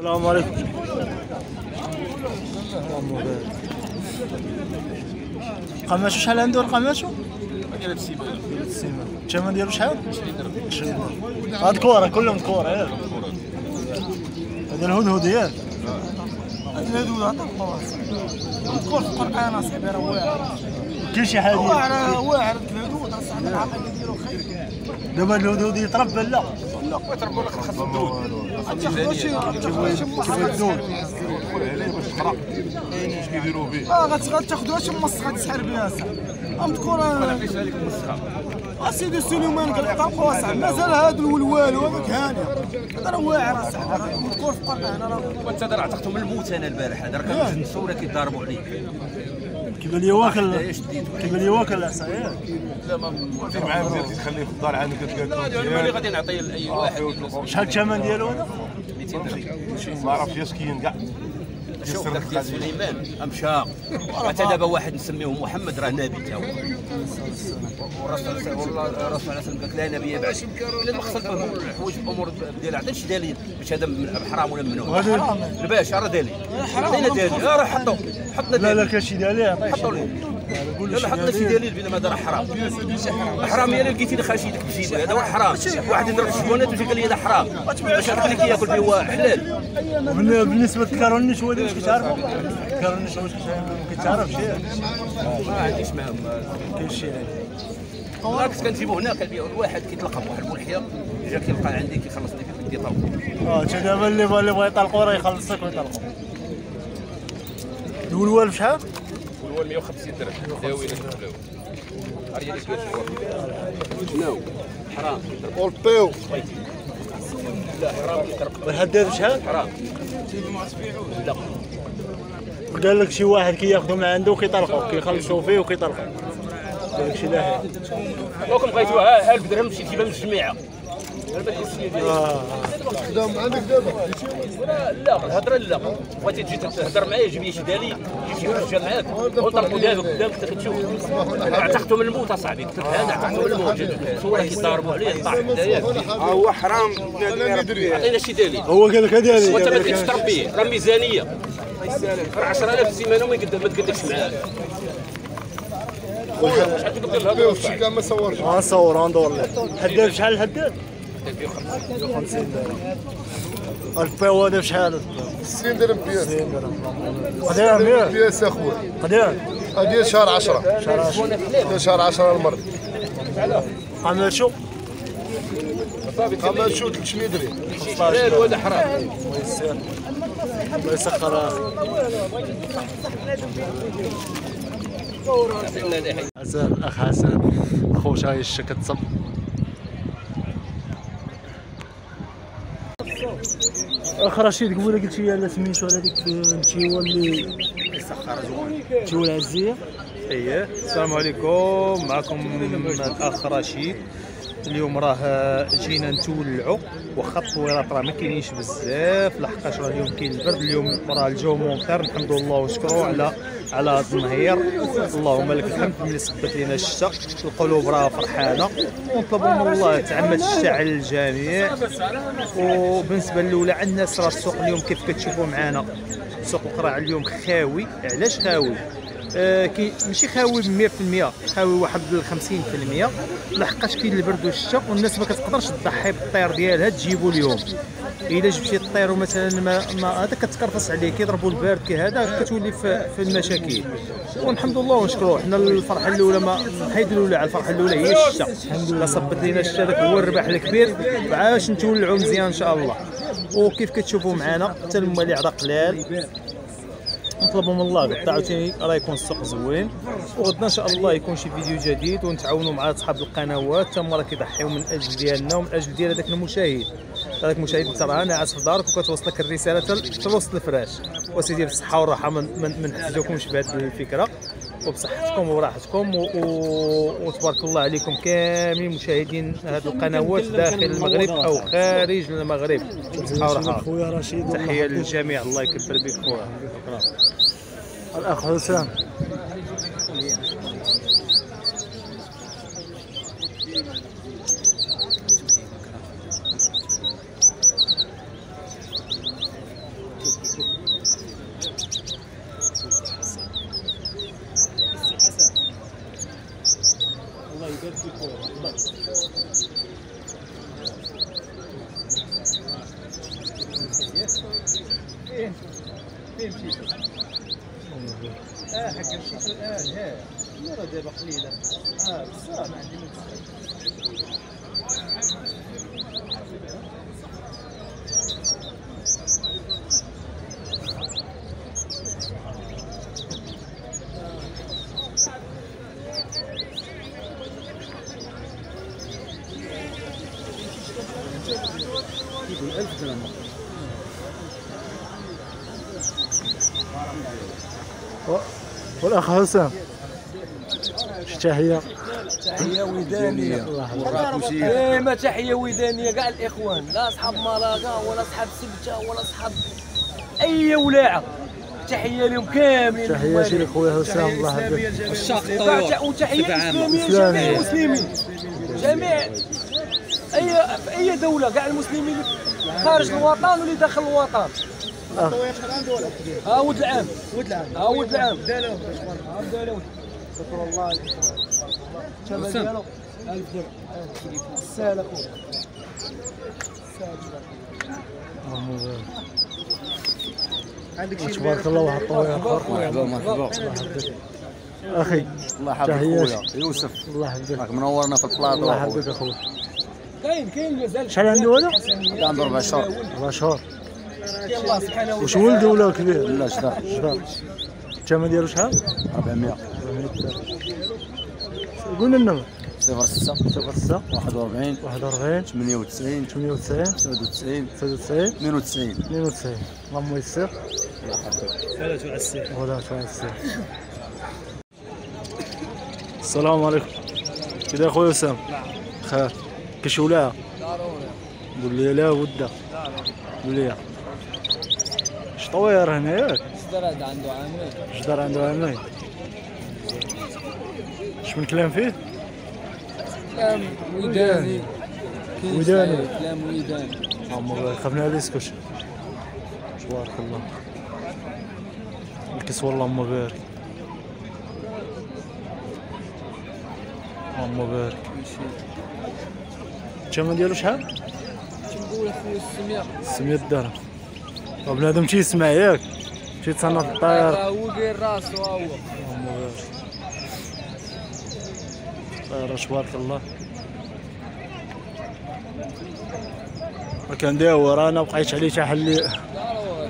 السلام عليكم. قماتشو شحال عنده القماتشو؟ ديال السيمان. الثمن ديالو شحال؟ 20 درهم. هاد الكورة كلهم كورة ياك؟ هذا الهدهد ياك؟ هاد الهدهد عطا الكورة. الكور في القرآن اصاحبي راه واعر. كلشي حاجة واعر الهدهد اصاحبي العقل ديالو خير. دابا الهدهد يتربى لا؟ لا كيتربوا لك خاص الدود. تاخذوا شي محاضرة باش كيديروا به. غتاخذوها شي مص غتسحر بها صاحبي. الكورة ما لقيتش هذيك المسخة. اسيدي سليمان كنطلقوا اصاحبي مازال هاد الولوال هذاك هاني. هذا راه واعر اصاحبي. الكور في القرن هنا راه انت عتقتهم الموت انا البارح هذا راه كانوا جوج نسورة كيضاربوا عليك. كيبان لي واكل كيبان لي واكل عصايا لا ما واقف معاه مزيان تخليه في الدار عاد كتقال انا اللي غادي نعطيه لاي واحد. شحال الثمن ديالو هذا؟ 200 درهم. ما عرفتش كاين كاع. شوف داك ديال سليمان مشى حتى دابا واحد نسميوه محمد راه نبي تا هو الرسول عليه السلام قال لا نبي بعد الا ما خصك تفهم الحوايج الامور ديال عطيك شي دليل باش هذا حرام ولا ممنوع. الباشا راه دليل عطينا دليل راه حطنا دليل. لا كاين شي دليل عطيه حطوا ليه لا حطنا شي دليل بان هذا راه حرام. حرام يا اللي لقيتي لخاشيتك بجيبه هذا هو حرام. واحد يضرب الشبونات وجا قال لي هذا حرام باش غتخليك ياكل به هو حلال. بالنسبه للكارونيش هو واش كتعرفوا؟ كارونيش واش كتعرفش؟ ما عنديش معاهم كاين شي حاجه. كنت كنجيبو هنا كنبيعو لواحد كيطلقها بواحد الملحيه جا كيلقى عندي كيخلصني فيه كيدي طلقو. حتى دابا اللي بغا يطلقو راه يخلصك ويطلقو. الولوال بشحال؟ الولوال 150 درهم. داوي لك بلاو. هاري ديك الشوار. حرام. والبيو. لا حرام يترقب. الحداد بشحال؟ حرام. لا قال لك شي واحد كياخذو من عنده وكيطلقوه كيخلصو فيه وكيطلقوه. قال لك شي لاحق وكم بغيتوها ها بدرهم مشيتي بها من الجميعه دابا السيدي ديالك خدام عندك دابا. لا الهضره لا بغيتي تجي تهضر معايا جيب لي شي دليل جيب شي حجه معاك ونطلقوا دابك قدامك حتى كتشوف. اعتقتو من الموت اصاحبي انا اعتقتو من الموت. صوره كيضاربوا عليه طاح حدايا ها هو حرام عطينا شي دليل. هو قال لك هذا دليل وانت ما تبغيش تربيه راه ميزانيه راه 10000 في السيمانه وما تقدرش معاه. واش عندك دير الهضره شي كاع ما صورش غنصور غندور لك. الحداد شحال الحداد؟ 50 درهم. الباو هذا بشحال؟ 60 درهم بياس. قدير بياس اخويا قدير؟ هذه شهر 10 شهر 10 المرض. قماتشو قماتشو 300 درهم. حلال ولا حرام؟ الله يسخر راسك. حسن اخ حسن خوش هاي الشك تصب. اخ رشيد قبيله قلت لي لا سميتو على ديك التيوه اللي سخرها جوال التيوه العزيه. اييه السلام عليكم معكم الاخ رشيد. اليوم راه جينا نتولعوا واخا التصويرات راه ما كاينينش بزاف لحقاش راه اليوم كاين البرد. اليوم راه الجو ممطر الحمد لله وشكروا على هذا النهار. اللهم لك الحمد اللي صبت لنا الشتاء. القلوب راه فرحانه ونطلبوا من الله تعمد الشتاء على الجميع. وبالنسبه للولع الناس راه السوق اليوم كيف كتشوفوا معنا سوق القريعة اليوم خاوي. علاش خاوي؟ ماشي خاوي 100% خاوي واحد 50% لحقاش كاين البرد والشتا والناس ما كتقدرش تضحي بالطير ديالها تجيبو اليوم. الا جبتي الطير مثلا ما هذا كتكرفص عليه كيضربوا البرد كهذا كتولي في المشاكل. والحمد لله ونشكروه. حنا الفرحه الاولى ما حيد الاولى على الفرحه الاولى هي الشتا. الحمد لله صبت لينا الشتا داك هو الربح الكبير باش نتولعوا مزيان ان شاء الله. وكيف كتشوفوا معنا حتى المولي على قلال نطلبوا من الله غدا عاوتاني راه يكون السوق زوين. وغدا ان شاء الله يكون شي فيديو جديد ونتعاونوا مع اصحاب القنوات حتى هما راه كيضحيو من اجل ديالنا ومن اجل ديال هذاك المشاهد. هذاك المشاهد انت راه ناعس في دارك وكتوصلك الرساله حتى لوسط الفراش. وسيدي بالصحه والراحه ما نحتاجوكمش بهذه الفكره وبصحتكم وراحتكم وتبارك الله عليكم كاملين مشاهدين هذه القنوات داخل المغرب او خارج المغرب. بالصحه والراحه خويا رشيد. تحيه للجميع الله يكبر بك خويا. الأخ حسام فين مشيتو؟ حق مشيتو الان راه دابا قليله بصح ما عندي ما يقول 1000 درهم. والاخ حسام تحيه تحيه ودانيه ديما تحيه ودانيه كاع الاخوان، لا اصحاب مراكه ولا اصحاب سبته ولا اصحاب اي ولاعه، تحيه لهم كاملين. تحياتي لخويا حسام الله يحفظك. الشاق طيور وتحيه لجميع المسلمين، جميع اي دوله، كاع المسلمين خارج الوطن واللي داخل الوطن. خويا شحال عنده ولد؟ ولد العام، ولد العام دالوه شكر الله لك. الثمن ديالو 1000 درهم. سهل اخويا، سهل. عندك شي تبارك الله، واحد الطويل اخر. مرحبا مرحبا اخي، الله يحفظك خويا يوسف، الله يحفظك، راك منورنا في البلاطو. الله يحفظك اخويا. كاين مازال. شحال عنده ولد؟ عنده 4 شهور. 4 شهور. الله سبحانه وتعالى. واش ولد ولا كبير؟ لا شباب. شباب. الثمن ديالو شحال؟ 400. قلنا لنا 06 41 98 97 92 92. اللهم يسر. الله يحفظك. ثلاث وعلى السير. ثلاث وعلى السير. السلام عليكم. كذا اخويا اسامه؟ نعم. خير؟ كاش ولاعه؟ ضروري. قول لي لا ودا. قول لي شطوير هنا ياك؟ جدر عنده عامين. جدر عنده عامين. اش من كلام فيه؟ كلام وداني. وداني. كلام وداني. عمر خفنا عليه سكوش. تبارك الله. الكسوة اللهم بارك. اللهم بارك. الثمن ديالو شحال؟ تنقول اخويا 600. 600 درهم. بنادم تيسمع ياك؟ تيتصنع في الطير. هو داير راسو هو. اللهم بارك. طير تبارك الله، راه كنداور انا وقعيت عليه حتى حل. ضروري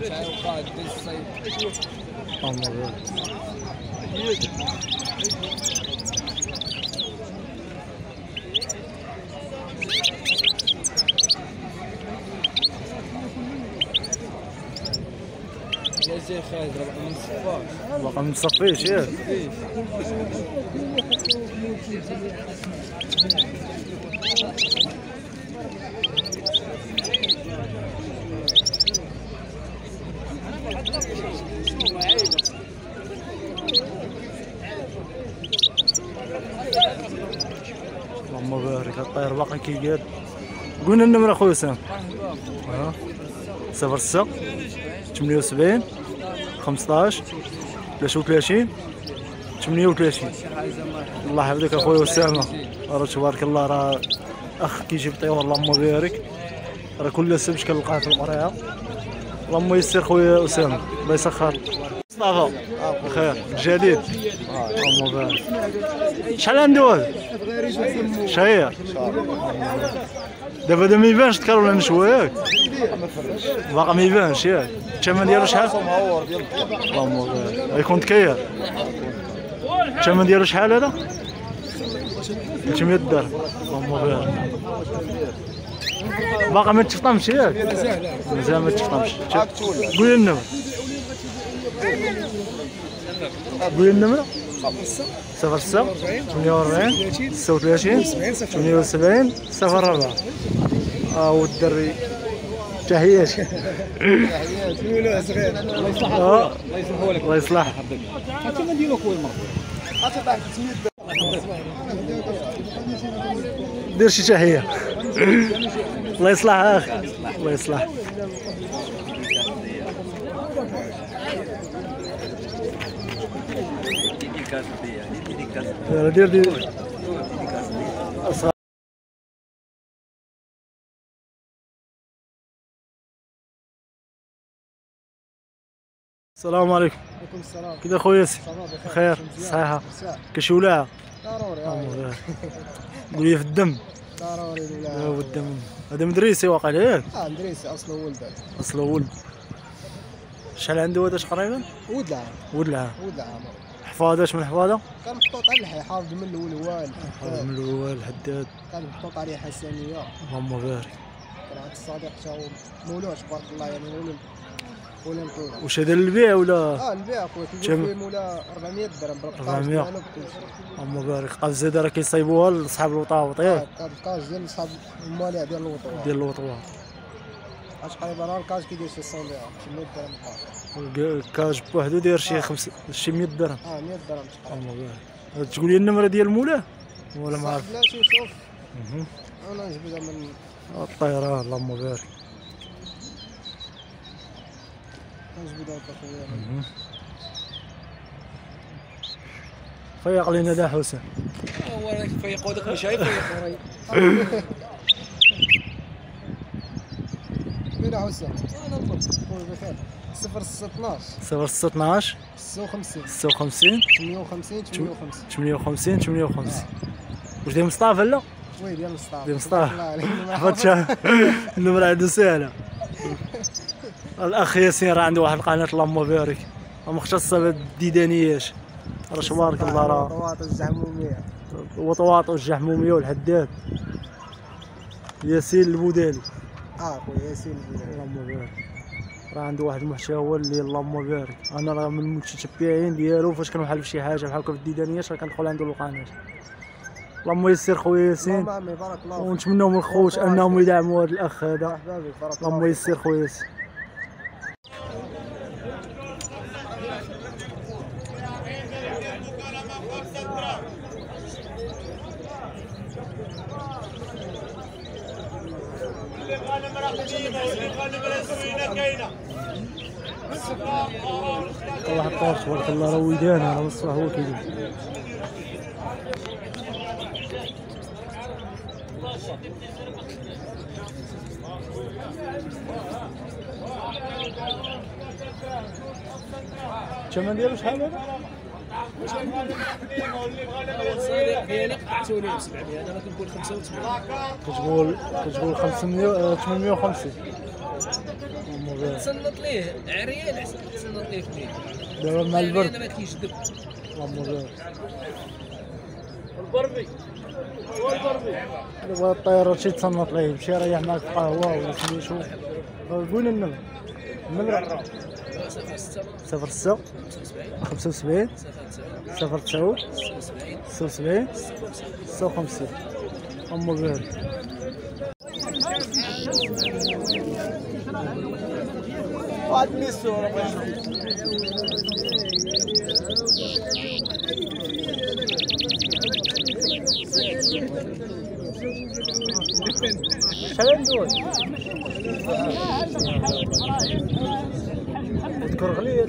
تيوقع ديال الصيد. اللهم بارك. باقا ما تصفيش ياك؟ اللهم بارك. الطير باقي كيقاد. قولنا النمرة خويا سام. 06 78 15 33 38. الله يحفظك اخويا اسامه، راه تبارك الله راه اخ كيجيب طيور. اللهم بارك، راه كل سبت كنلقاه في القريعه. اللهم يسر خويا اسامه، الله يسخر. مصطفى بخير جديد. اللهم بارك. شحال عنده هذا؟ شهير. دابا ما يبانش الذكر ولا النشوه ياك؟ باقا ما يبانش ياك؟ الثمن ديالو شحال؟ اللهم بارك. غيكون تكير. الثمن ديالو شحال هذا؟ 300 درهم. اللهم بارك. باقا ما تفطمش ياك؟ مازال ما تفطمش. قول لنا قول لنا 06 48 36 78 04. والدري تحياتي. تحياتي ولا صغير. الله يصلحك، الله يصلحه لك. الله يصلحك. حتى ما نديرو اخويا المرة حتى طاح 300. دير شي تحية. الله يصلحك اخي، الله يصلحك. دير دير السلام عليكم. وعليكم السلام. كذا خويا بخير؟ صحيحه كاش ولاعه؟ ضروري قول لي في الدم ضروري ولاعه. هو الدم هذا مدريسي واقع له ياك؟ مدريسي اصله ولد. اصله ولد. شحال عنده هذا تقريبا؟ ولد العام. حفاده اش من حفاده؟ كان محطوط على اللحيه حافظ من الاول هو الحداد. من الاول الحداد كان محطوط عليه حسنيه. اللهم بارك. كان عند الصديق تا هو مولوش تبارك الله يعني ولد. واش هذا للبيع ولا؟ البيع خويا كيقول لي ولا 400 درهم بالقطاج ديالو بكل شيء. اللهم بارك. قال زاد راه كيصايبوها لصحاب الوطواط ياك؟ الكاج ديال صحاب الموالع ديال الوطواط. اش قريب راه الكاج كيدير شي 100 درهم بالقطاج. الكاج بوحدو داير شي 100 درهم. 100 درهم تقريبا. اللهم بارك. تقول لي النمره ديال مولاه ولا ما عرفت؟ لا شوف. انا نجبدها من الطيران. اللهم بارك. فيق لينا دا حسن. هو راك فيق وداك ما شايف فيق ورايا. وين حسن؟ انا خويا بخير. 0612 56 58 58. واش ديال مصطفى لا؟ وي ديال مصطفى. حفظتها النمرة عنده ساهلة. الاخ ياسين راه عنده واحد القناه اللهم بارك مختصه بالديدانيات راه تبارك الله راه الوطواط والجحموميه والحداد ياسين البودالي. خويا ياسين البودالي اللهم بارك راه عنده واحد المحتوى اللي اللهم بارك انا راه من المتتبعين ديالو فاش كنوحل في شي حاجه بحال هكا في الديدانيات راه كندخل عنده القناه. اللهم يسر خويا ياسين ونتمنوا من الخوت انهم يدعموا هذا الاخ هذا. اللهم يسر خويا ياسين. الله حطاش تبارك الله راه ويدانها راه الصح هو كيدير. الثمن ديالو شحال هذا؟ الصديق ديالي قطعتو ليه ب 700 انا كنقول 85. كتقول 850. تسنط ليه عريان احسن ما تسنط ليه كبير. دابا مع البرد ما كيجذب. اللهم بارك. البربي هو البربي. دابا الطيارة شي تسنط ليه يمشي يريح معاك قهوة ولا سميتو. قول لنا النمر. النمر 06 75 09 76 56. اللهم بارك. واحد ميسور الله يشوف شحال ندور الكرغلي. لا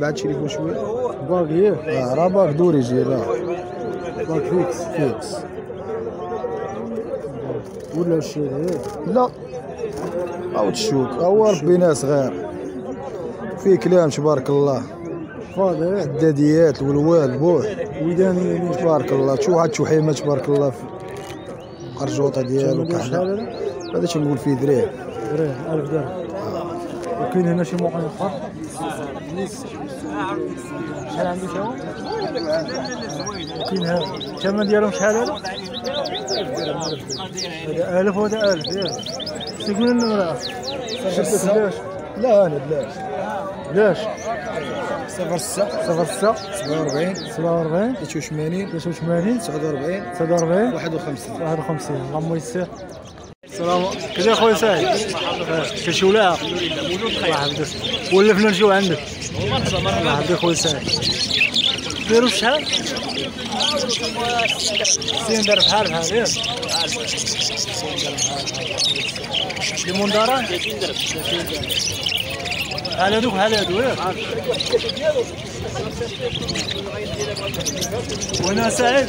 بعد شريكو شويه باك ياه راه باك دور يجي راه باك فيكس ولا شي غير لا او تشوك هو ربي ناس غير في كلام تبارك الله فاضي حداديات والوال بوح ويداني تبارك الله. شو هاد شحيمه تبارك الله في القرجوطه ديالو كحله هذا تنقول فيه دريه 1000 درهم. وكاين هنا شي موقع اخر شحال عنده شو كاين هذا الثمن ديالهم شحال هذا؟ هذا 1000 وهذا 1000 ياك؟ تقول لنا المرأة شفتك بلاش؟ لا أنا بلاش. بلاش؟ 06 47 83 83 49 49 51. اللهم يسر. السلام كيفاش اخويا سعيد؟ كاش ولاها؟ موجود خير. الله يحفظك. ولفنا نجيو عندك. الله يحفظك خويا سعيد. ديرو شحال؟ 60 درهم بحال بحال ياك؟ ليمون دارا؟ 30 درهم. بحال هادوك بحال هادو ياك؟ وهنا سعيد؟